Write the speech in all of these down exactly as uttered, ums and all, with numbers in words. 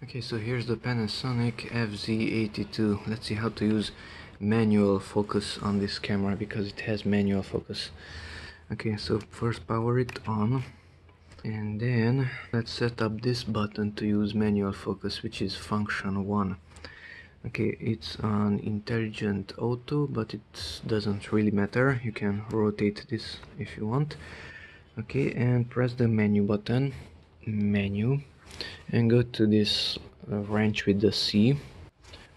Okay, so here's the Panasonic F Z eighty-two. Let's see how to use manual focus on this camera, because it has manual focus. Okay, so first power it on, and then let's set up this button to use manual focus, which is function one. Okay, it's on intelligent auto, but it doesn't really matter. You can rotate this if you want. Okay, and press the menu button, menu, and go to this uh, wrench with the C.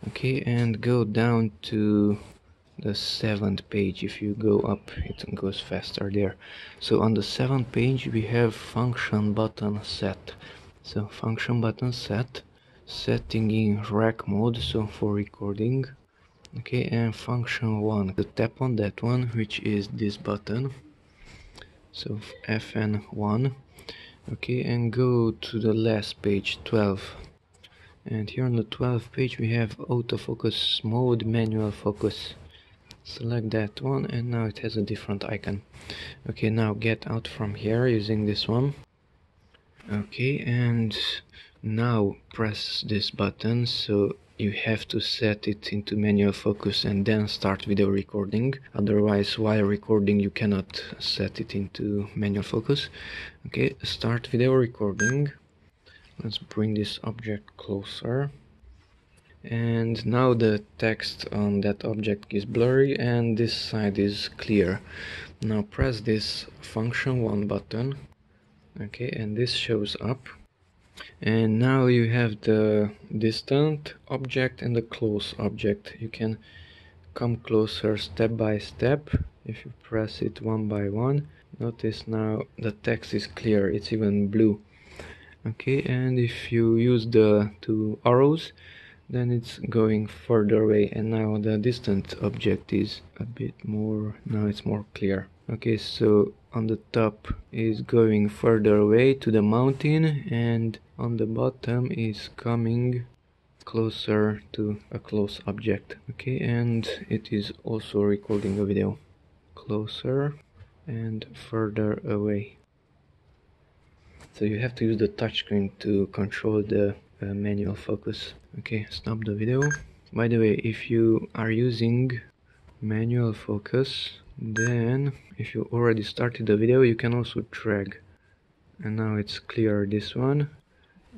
Okay, and go down to the seventh page. If you go up, it goes faster there. So on the seventh page we have function button set. So function button set, setting in R E C mode, so for recording. Okay, and function one, so tap on that one, which is this button, so F N one. Okay, and go to the last page, twelve, and here on the twelfth page we have autofocus mode, manual focus. Select that one, and now it has a different icon. Okay, now get out from here using this one. Okay, and now press this button, so you have to set it into manual focus and then start video recording. Otherwise, while recording, you cannot set it into manual focus. Okay, start video recording. Let's bring this object closer. And now the text on that object is blurry and this side is clear. Now press this function one button. Okay, and this shows up. And now you have the distant object and the close object. You can come closer step by step. If you press it one by one, notice now the text is clear, it's even blue. Okay, and if you use the two arrows, then it's going further away, and now the distant object is a bit more, now it's more clear. Okay, so on the top is going further away to the mountain, and on the bottom is coming closer to a close object. Okay, and it is also recording a video. Closer and further away. So you have to use the touchscreen to control the uh, manual focus. Okay, stop the video. By the way, if you are using manual focus, then if you already started the video, you can also drag. And now it's clear this one.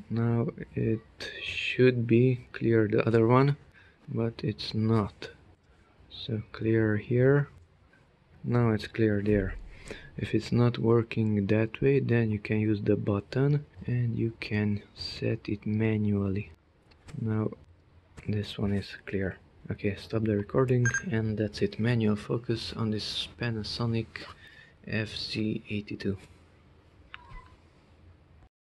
Now it should be clear the other one, but it's not. So clear here. Now it's clear there. If it's not working that way, then you can use the button and you can set it manually. Now this one is clear. Okay, stop the recording, and that's it. Manual focus on this Panasonic F Z eighty-two.